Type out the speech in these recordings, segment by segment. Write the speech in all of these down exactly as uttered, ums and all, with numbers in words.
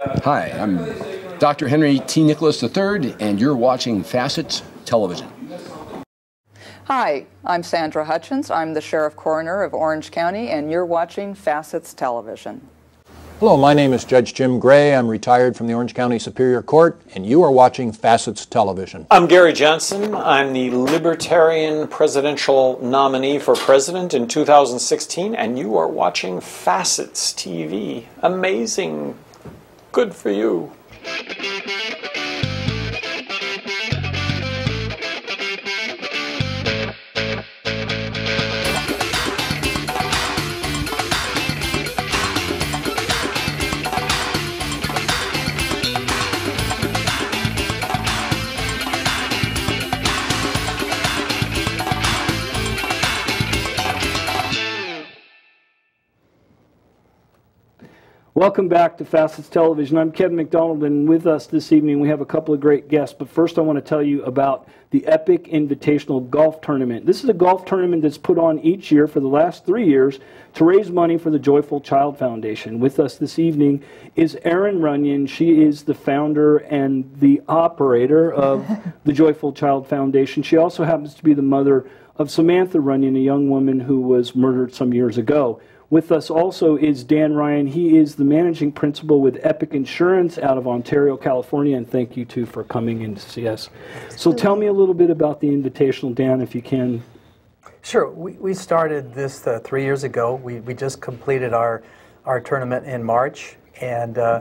Hi, I'm Doctor Henry T. Nicholas the third, and you're watching Facets Television. Hi, I'm Sandra Hutchins. I'm the Sheriff Coroner of Orange County, and you're watching Facets Television. Hello, my name is Judge Jim Gray. I'm retired from the Orange County Superior Court, and you are watching Facets Television. I'm Gary Johnson. I'm the Libertarian presidential nominee for president in two thousand sixteen, and you are watching Facets T V. Amazing. Good for you. Welcome back to Facets Television. I'm Kevin McDonald, and with us this evening we have a couple of great guests. But first I want to tell you about the Epic Invitational Golf Tournament. This is a golf tournament that's put on each year for the last three years to raise money for the Joyful Child Foundation. With us this evening is Erin Runnion. She is the founder and the operator of the Joyful Child Foundation. She also happens to be the mother of Samantha Runnion, a young woman who was murdered some years ago. With us also is Dan Ryan. He is the managing principal with Epic Insurance out of Ontario, California, and thank you, too, for coming in to see us. So tell me a little bit about the Invitational, Dan, if you can. Sure. We, we started this uh, three years ago. We, we just completed our, our tournament in March, and uh,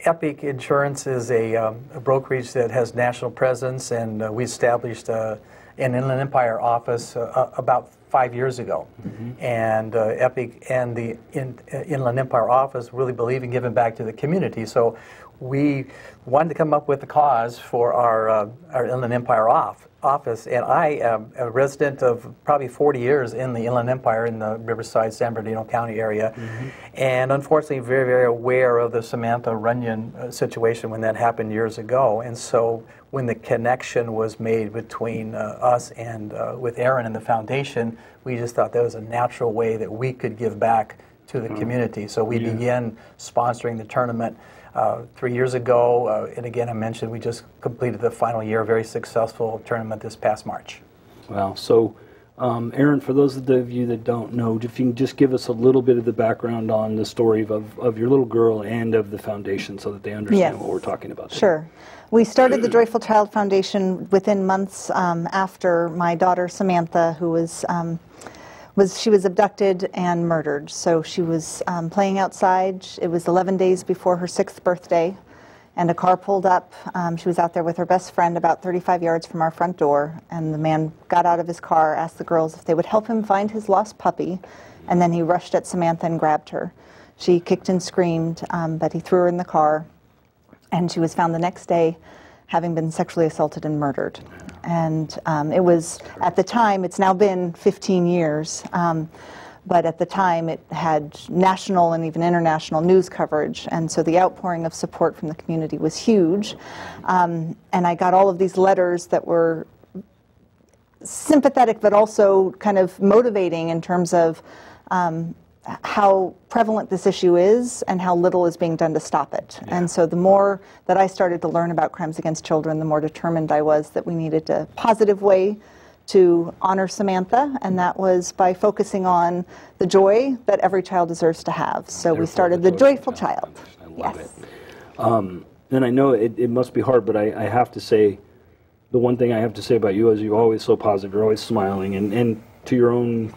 Epic Insurance is a, um, a brokerage that has national presence, and uh, we established uh, an Inland Empire office uh, about five years ago. Mm-hmm. And uh, Epic and the in, uh, Inland Empire office really believe in giving back to the community. So we wanted to come up with a cause for our, uh, our Inland Empire off, office. And I am a resident of probably forty years in the Inland Empire in the Riverside, San Bernardino County area. Mm-hmm. And unfortunately very, very aware of the Samantha Runnion uh, situation when that happened years ago. And so when the connection was made between uh, us and uh, with Erin and the foundation, we just thought that was a natural way that we could give back to the mm-hmm. community. So we yeah. began sponsoring the tournament Uh, three years ago, uh, and again I mentioned we just completed the final year, a very successful tournament this past March. Wow. So, um, Erin, for those of you that don't know, if you can just give us a little bit of the background on the story of, of your little girl and of the foundation so that they understand yes. what we're talking about today. Sure. We started the Joyful Child Foundation within months um, after my daughter Samantha, who was um, Was, she was abducted and murdered. So she was um, playing outside. It was eleven days before her sixth birthday, and a car pulled up. Um, she was out there with her best friend about thirty-five yards from our front door, and the man got out of his car, asked the girls if they would help him find his lost puppy, and then he rushed at Samantha and grabbed her. She kicked and screamed, um, but he threw her in the car, and she was found the next day having been sexually assaulted and murdered. And um, it was, at the time, it's now been fifteen years, um, but at the time it had national and even international news coverage, and so the outpouring of support from the community was huge. Um, and I got all of these letters that were sympathetic but also kind of motivating in terms of um, how prevalent this issue is and how little is being done to stop it. Yeah. And so the more that I started to learn about crimes against children, the more determined I was that we needed a positive way to honor Samantha, and that was by focusing on the joy that every child deserves to have. So Therefore, we started the, the Joyful Child. I love yes. it. Um, and I know it, it must be hard, but I, I have to say, the one thing I have to say about you is you're always so positive, you're always smiling, and, and to your own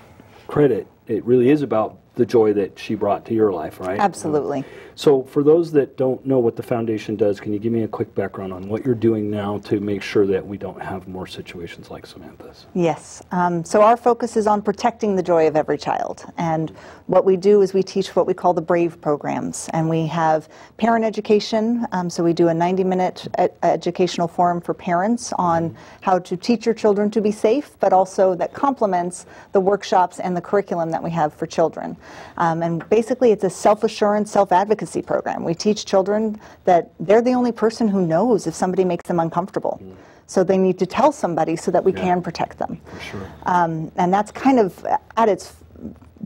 credit, it really is about the joy that she brought to your life, right? Absolutely. So for those that don't know what the foundation does, can you give me a quick background on what you're doing now to make sure that we don't have more situations like Samantha's? Yes. Um, so our focus is on protecting the joy of every child. And what we do is we teach what we call the BRAVE programs. And we have parent education. Um, so we do a ninety minute e- educational forum for parents on mm-hmm. how to teach your children to be safe, but also that complements the workshops and the curriculum that we have for children. Um, and basically it's a self-assurance, self-advocacy program. We teach children that they're the only person who knows if somebody makes them uncomfortable. Mm. So they need to tell somebody so that we yeah. can protect them. For sure. Um, and that's kind of at its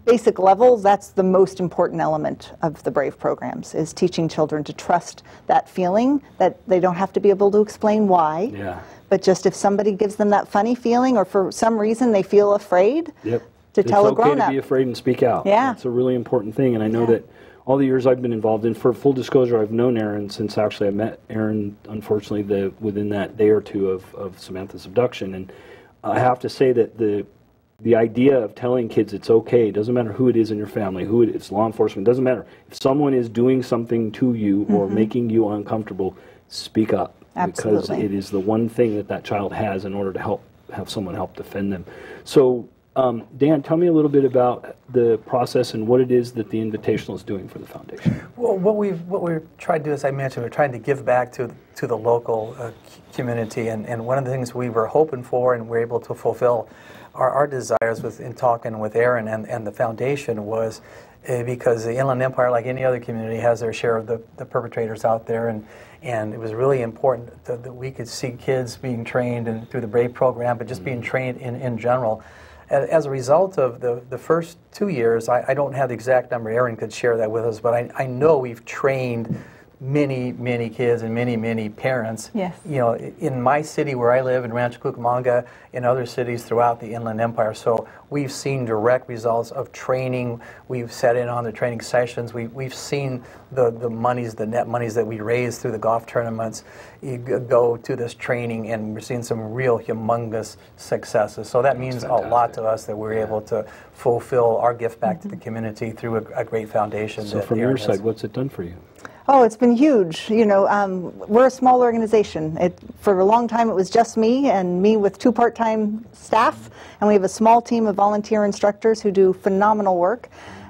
basic level, that's the most important element of the BRAVE programs, is teaching children to trust that feeling, that they don't have to be able to explain why. Yeah. But just if somebody gives them that funny feeling, or for some reason they feel afraid, yep. to it's tell okay a grown-up. It's okay to be afraid and speak out. Yeah. That's a really important thing, and I know yeah. that all the years I've been involved in, for full disclosure, I've known Erin since actually I met Erin, unfortunately, the, within that day or two of, of Samantha's abduction. And I have to say that the the idea of telling kids it's okay, it doesn't matter who it is in your family, who it is, law enforcement, it doesn't matter. If someone is doing something to you mm-hmm. or making you uncomfortable, speak up. Absolutely. Because it is the one thing that that child has in order to help have someone help defend them. So. Um, Dan, tell me a little bit about the process and what it is that the Invitational is doing for the foundation. Well, what we've what we're trying to do, as I mentioned, we're trying to give back to to the local uh, community, and and one of the things we were hoping for and were able to fulfill our our desires with in talking with Erin and and the foundation was uh, because the Inland Empire, like any other community, has their share of the the perpetrators out there, and and it was really important that, that we could see kids being trained and through the BRAVE program, but just mm-hmm. being trained in in general. As a result of the, the first two years, I, I don't have the exact number, Erin could share that with us, but I, I know we've trained many, many kids and many, many parents. Yes. You know, in my city where I live, in Rancho Cucamonga, in other cities throughout the Inland Empire. So we've seen direct results of training. We've sat in on the training sessions. We, we've seen the, the monies, the net monies that we raise through the golf tournaments you go to this training, and we're seeing some real humongous successes. So that means a lot to us that we're yeah. able to fulfill our gift back mm-hmm. to the community through a, a great foundation. So from your side, what's it done for you? Oh, it's been huge. You know, um, we're a small organization. It, for a long time, it was just me and me with two part-time staff, and we have a small team of volunteer instructors who do phenomenal work.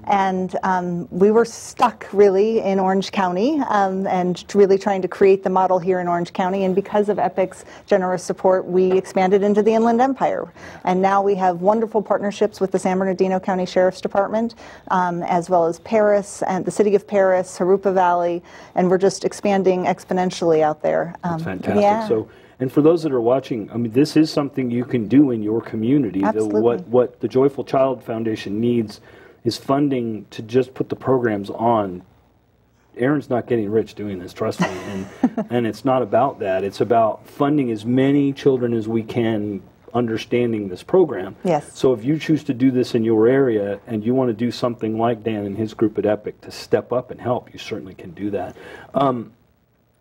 And um, we were stuck, really, in Orange County um, and really trying to create the model here in Orange County. And because of EPIC's generous support, we expanded into the Inland Empire. And now we have wonderful partnerships with the San Bernardino County Sheriff's Department, um, as well as Paris and the City of Paris, Harupa Valley, and we're just expanding exponentially out there. Um, That's fantastic. Yeah. So, and for those that are watching, I mean, this is something you can do in your community. Absolutely. The, what, what the Joyful Child Foundation needs is funding to just put the programs on. Erin's not getting rich doing this, trust me. And, and it's not about that. It's about funding as many children as we can understanding this program. Yes. So if you choose to do this in your area and you want to do something like Dan and his group at EPIC to step up and help, you certainly can do that. Um,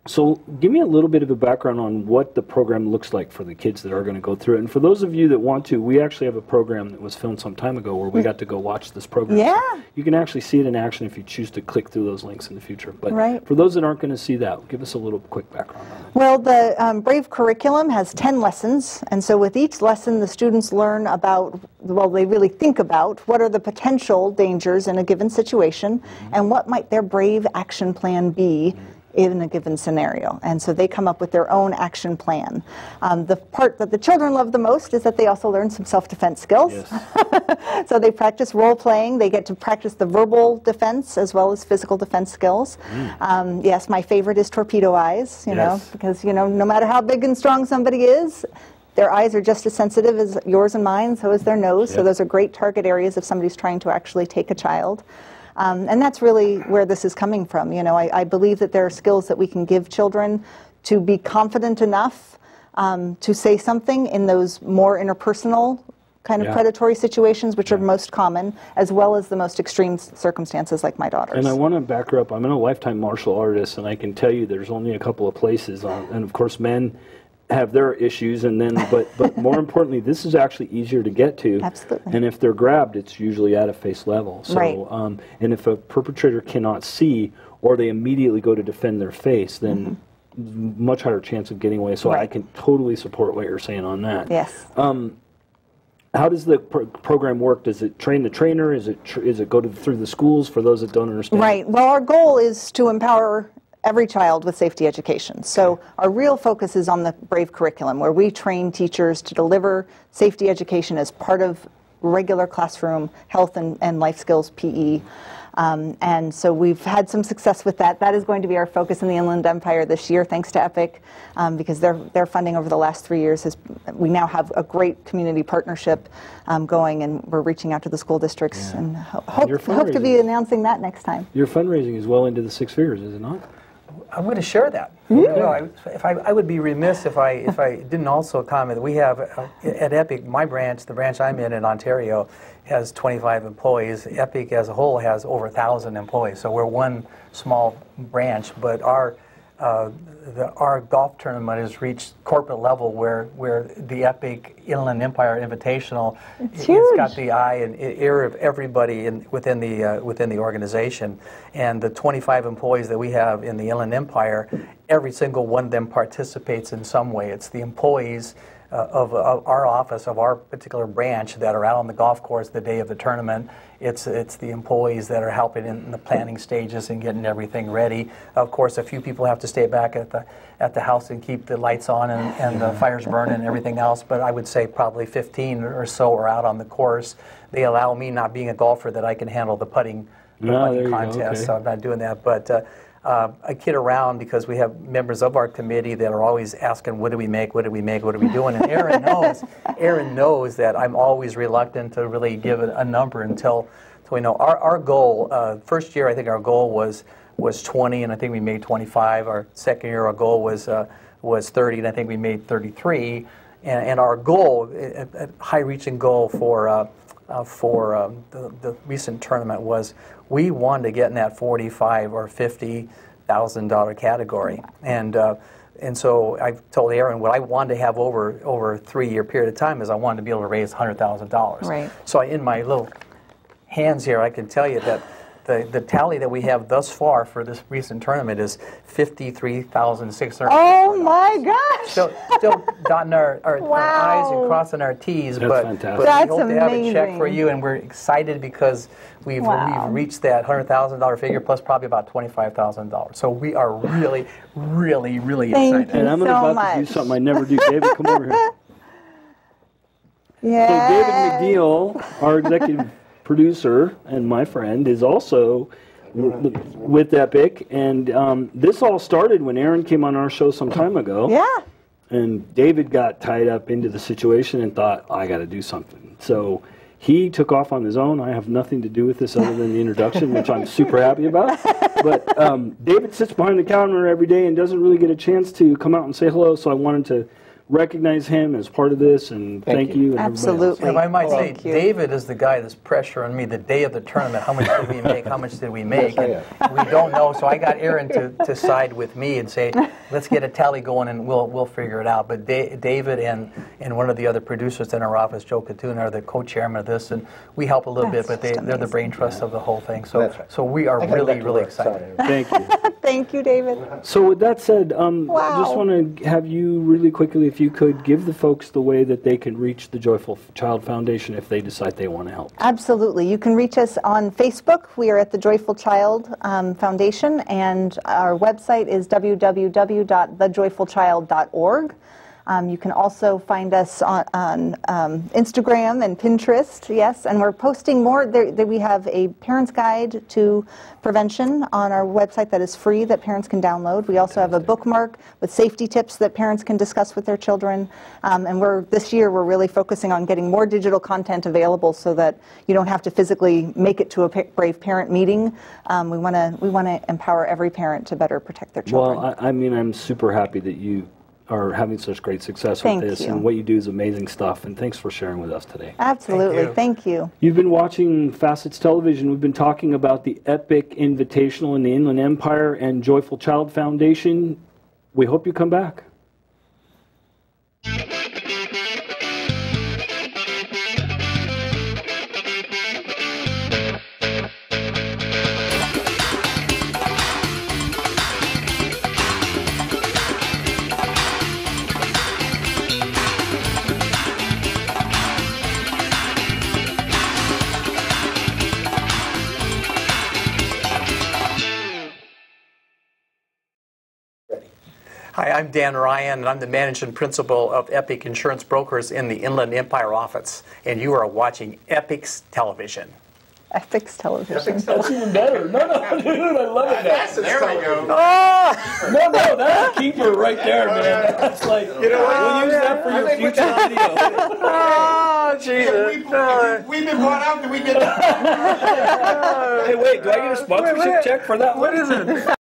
so give me a little bit of a background on what the program looks like for the kids that are going to go through it. And for those of you that want to, we actually have a program that was filmed some time ago where we got to go watch this program. Yeah. So you can actually see it in action if you choose to click through those links in the future. But right. for those that aren't going to see that, give us a little quick background on it. Well, the um, BRAVE curriculum has ten lessons. And so with each lesson, the students learn about, well, they really think about what are the potential dangers in a given situation mm-hmm. and what might their BRAVE action plan be mm-hmm. in a given scenario. And so they come up with their own action plan. Um, the part that the children love the most is that they also learn some self-defense skills. Yes. So they practice role-playing. They get to practice the verbal defense as well as physical defense skills. Mm. Um, yes, my favorite is torpedo eyes, you yes. know, because, you know, no matter how big and strong somebody is, their eyes are just as sensitive as yours and mine, so is their nose. Yep. So those are great target areas if somebody's trying to actually take a child. Um, and that's really where this is coming from. You know, I, I believe that there are skills that we can give children to be confident enough um, to say something in those more interpersonal kind of yeah. predatory situations, which yeah. are most common, as well as the most extreme circumstances like my daughter's. And I want to back her up. I'm a lifetime martial artist, and I can tell you there's only a couple of places on, and of course men have their issues, and then but but more importantly, this is actually easier to get to. Absolutely. And if they're grabbed, it's usually at a face level. So right. um and if a perpetrator cannot see, or they immediately go to defend their face, then mm-hmm. much higher chance of getting away. So right. I can totally support what you're saying on that. Yes. um How does the pro program work? Does it train the trainer? Is it tr is it go to through the schools for those that don't understand? Right. Well, our goal is to empower every child with safety education. So our real focus is on the BRAVE curriculum, where we train teachers to deliver safety education as part of regular classroom health and, and life skills P E. Um, and so we've had some success with that. That is going to be our focus in the Inland Empire this year, thanks to EPIC, um, because their, their funding over the last three years has, we now have a great community partnership um, going, and we're reaching out to the school districts, yeah. and ho hope, hope to be announcing that next time. Your fundraising is well into the six figures, is it not? I'm going to share that. Mm-hmm. you know, I, if I, I would be remiss if I, if I didn't also comment. We have, uh, at EPIC, my branch, the branch I'm in in Ontario, has twenty-five employees. EPIC as a whole has over one thousand employees. So we're one small branch, but our, uh, the, our golf tournament has reached corporate level where, where the EPIC Inland Empire Invitational, it's huge. It's got the eye and ear of everybody in, within, the, uh, within the organization. And the twenty-five employees that we have in the Inland Empire, every single one of them participates in some way. It's the employees Uh, of, of our office, of our particular branch, that are out on the golf course the day of the tournament. It's, it's the employees that are helping in the planning stages and getting everything ready. Of course, a few people have to stay back at the, at the house and keep the lights on and, and the fires burning and everything else, but I would say probably fifteen or so are out on the course. They allow me, not being a golfer, that I can handle the putting, the no, putting contest, okay. so I'm not doing that. But, uh, Uh, I kid around because we have members of our committee that are always asking, what do we make, what do we make, what are we doing? And Erin knows, Erin knows that I'm always reluctant to really give it a number until, until we know. Our, our goal, uh, first year I think our goal was, was twenty, and I think we made twenty-five. Our second year our goal was, uh, was thirty, and I think we made thirty-three. And, and our goal, a, a high-reaching goal for, uh, Uh, for um, the, the recent tournament was we wanted to get in that forty-five or fifty thousand dollar category, and uh, and so I told Erin what I wanted to have over over a three year period of time is I wanted to be able to raise hundred thousand dollars. Right. So I, in my little hands here, I can tell you that the the tally that we have thus far for this recent tournament is fifty-three thousand six hundred. Oh my gosh! So, still dotting our, our, wow. our I's and crossing our T's, that's but, fantastic. But that's we hope amazing. To have a check for you, and we're excited because we've wow. we've reached that hundred thousand dollar figure plus probably about twenty-five thousand dollars. So we are really, really, really Thank excited. You and I'm so about much. To do something I never do. David, come over here. Yeah. So David McNeil, our executive producer and my friend, is also with EPIC, and um, this all started when Erin came on our show some time ago. Yeah. And David got tied up into the situation and thought, I got to do something. So he took off on his own. I have nothing to do with this other than the introduction, which I'm super happy about. But um, David sits behind the counter every day and doesn't really get a chance to come out and say hello, so I wanted to recognize him as part of this, and thank, thank you. you and Absolutely. If I might say, thank David you. Is the guy that's pressuring me the day of the tournament. How much did we make? How much did we make? And we don't know, so I got Erin to, to side with me and say, let's get a tally going, and we'll we'll figure it out. But da David and and one of the other producers in our office, Joe Cotugna, are the co-chairman of this, and we help a little that's bit, but they, they're the brain trust yeah. of the whole thing. So right. so we are really really excited. Thank you. Thank you, David. So with that said, um, wow. I just want to have you really quickly, if you could, give the folks the way that they can reach the Joyful Child Foundation if they decide they want to help. Absolutely. You can reach us on Facebook. We are at the Joyful Child um, Foundation, and our website is w w w dot the joyful child dot org. Um, you can also find us on, on um, Instagram and Pinterest, yes, and we're posting more. There, there we have a parent's guide to prevention on our website that is free that parents can download. We also have a bookmark with safety tips that parents can discuss with their children. Um, and we're, this year we're really focusing on getting more digital content available so that you don't have to physically make it to a Brave Parent meeting. Um, we want to we want to empower every parent to better protect their children. Well, I, I mean, I'm super happy that you are having such great success Thank with this, you. And what you do is amazing stuff, and thanks for sharing with us today. Absolutely. Thank you. Thank you. You've been watching Facets Television. We've been talking about the EPIC Invitational in the Inland Empire and Joyful Child Foundation. We hope you come back. Hi, I'm Dan Ryan, and I'm the managing principal of EPIC Insurance Brokers in the Inland Empire office, and you are watching EPIC's Television. EPIC's Television. EPIC's Television. That's even better. No, no, dude, I love it. That's there we go. Oh! No, no, that's a keeper right there, man. That's like, you know what? We'll use that for your future video. Oh, Jesus. We've, we've, we've been bought out. Did we get that? Hey, wait, do I get a sponsorship wait, wait. check for that? What is it?